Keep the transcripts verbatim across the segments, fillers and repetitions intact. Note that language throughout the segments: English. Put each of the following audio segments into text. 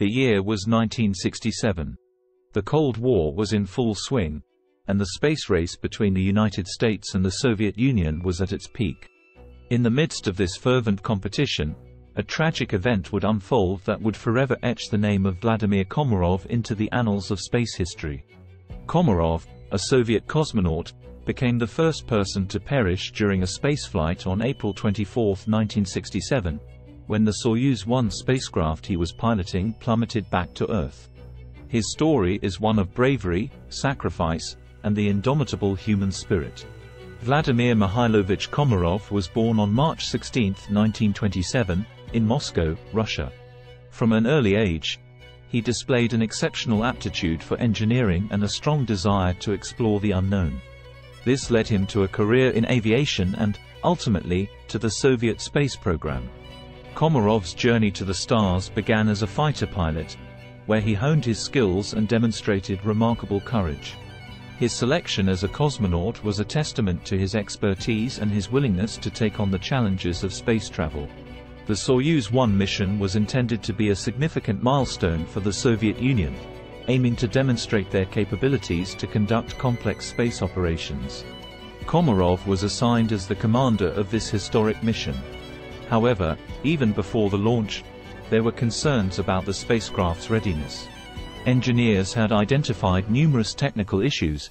The year was nineteen sixty-seven. The Cold War was in full swing, and the space race between the United States and the Soviet Union was at its peak. In the midst of this fervent competition, a tragic event would unfold that would forever etch the name of Vladimir Komarov into the annals of space history. Komarov, a Soviet cosmonaut, became the first person to perish during a spaceflight on April twenty-fourth nineteen sixty-seven, when the Soyuz one spacecraft he was piloting plummeted back to Earth. His story is one of bravery, sacrifice, and the indomitable human spirit. Vladimir Mikhailovich Komarov was born on March sixteenth nineteen twenty-seven, in Moscow, Russia. From an early age, he displayed an exceptional aptitude for engineering and a strong desire to explore the unknown. This led him to a career in aviation and, ultimately, to the Soviet space program. Komarov's journey to the stars began as a fighter pilot, where he honed his skills and demonstrated remarkable courage. His selection as a cosmonaut was a testament to his expertise and his willingness to take on the challenges of space travel. The Soyuz one mission was intended to be a significant milestone for the Soviet Union, aiming to demonstrate their capabilities to conduct complex space operations. Komarov was assigned as the commander of this historic mission. However, even before the launch, there were concerns about the spacecraft's readiness. Engineers had identified numerous technical issues,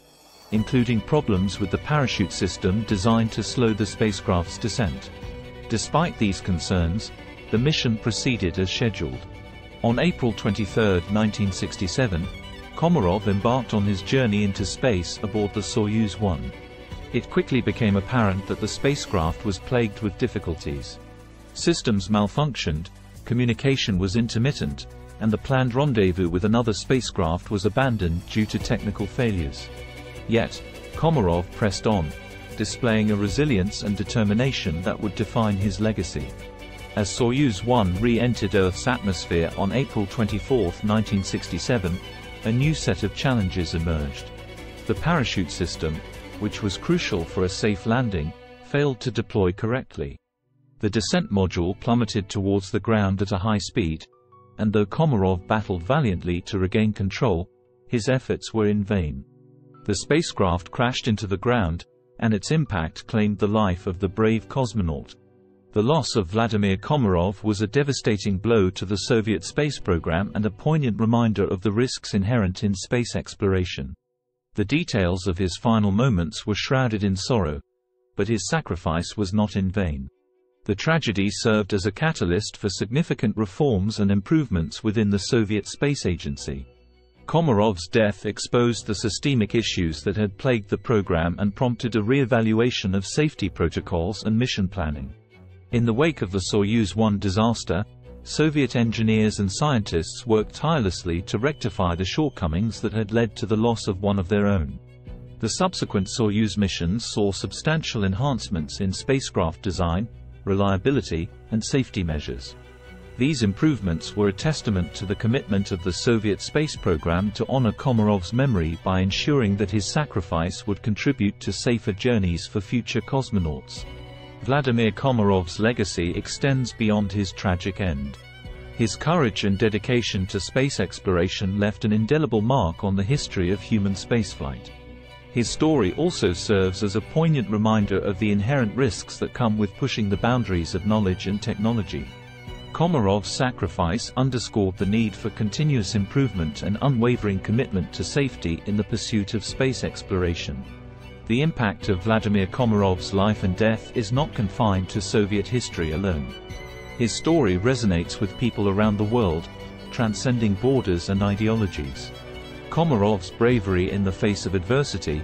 including problems with the parachute system designed to slow the spacecraft's descent. Despite these concerns, the mission proceeded as scheduled. On April twenty-third nineteen sixty-seven, Komarov embarked on his journey into space aboard the Soyuz one. It quickly became apparent that the spacecraft was plagued with difficulties. Systems malfunctioned, communication was intermittent, and the planned rendezvous with another spacecraft was abandoned due to technical failures. Yet, Komarov pressed on, displaying a resilience and determination that would define his legacy. As Soyuz one re-entered Earth's atmosphere on April twenty-fourth nineteen sixty-seven, a new set of challenges emerged. The parachute system, which was crucial for a safe landing, failed to deploy correctly. The descent module plummeted towards the ground at a high speed, and though Komarov battled valiantly to regain control, his efforts were in vain. The spacecraft crashed into the ground, and its impact claimed the life of the brave cosmonaut. The loss of Vladimir Komarov was a devastating blow to the Soviet space program and a poignant reminder of the risks inherent in space exploration. The details of his final moments were shrouded in sorrow, but his sacrifice was not in vain. The tragedy served as a catalyst for significant reforms and improvements within the Soviet Space Agency. Komarov's death exposed the systemic issues that had plagued the program and prompted a re-evaluation of safety protocols and mission planning. In the wake of the Soyuz one disaster, Soviet engineers and scientists worked tirelessly to rectify the shortcomings that had led to the loss of one of their own. The subsequent Soyuz missions saw substantial enhancements in spacecraft design, reliability, and safety measures. These improvements were a testament to the commitment of the Soviet space program to honor Komarov's memory by ensuring that his sacrifice would contribute to safer journeys for future cosmonauts. Vladimir Komarov's legacy extends beyond his tragic end. His courage and dedication to space exploration left an indelible mark on the history of human spaceflight. His story also serves as a poignant reminder of the inherent risks that come with pushing the boundaries of knowledge and technology. Komarov's sacrifice underscored the need for continuous improvement and unwavering commitment to safety in the pursuit of space exploration. The impact of Vladimir Komarov's life and death is not confined to Soviet history alone. His story resonates with people around the world, transcending borders and ideologies. Komarov's bravery in the face of adversity,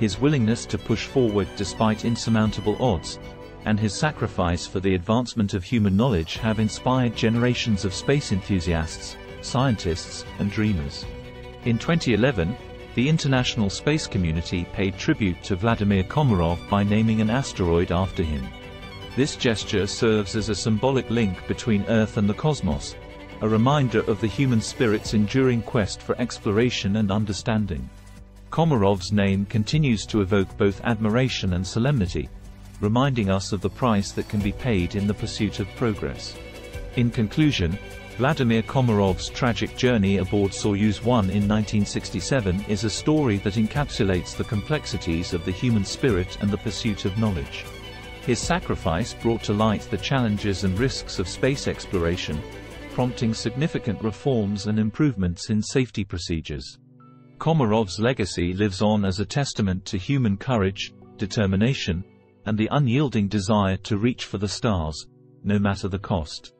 his willingness to push forward despite insurmountable odds, and his sacrifice for the advancement of human knowledge have inspired generations of space enthusiasts, scientists, and dreamers. In twenty eleven, the international space community paid tribute to Vladimir Komarov by naming an asteroid after him. This gesture serves as a symbolic link between Earth and the cosmos, a reminder of the human spirit's enduring quest for exploration and understanding. Komarov's name continues to evoke both admiration and solemnity, reminding us of the price that can be paid in the pursuit of progress. In conclusion, Vladimir Komarov's tragic journey aboard Soyuz one in nineteen sixty-seven is a story that encapsulates the complexities of the human spirit and the pursuit of knowledge. His sacrifice brought to light the challenges and risks of space exploration, prompting significant reforms and improvements in safety procedures. Komarov's legacy lives on as a testament to human courage, determination, and the unyielding desire to reach for the stars, no matter the cost.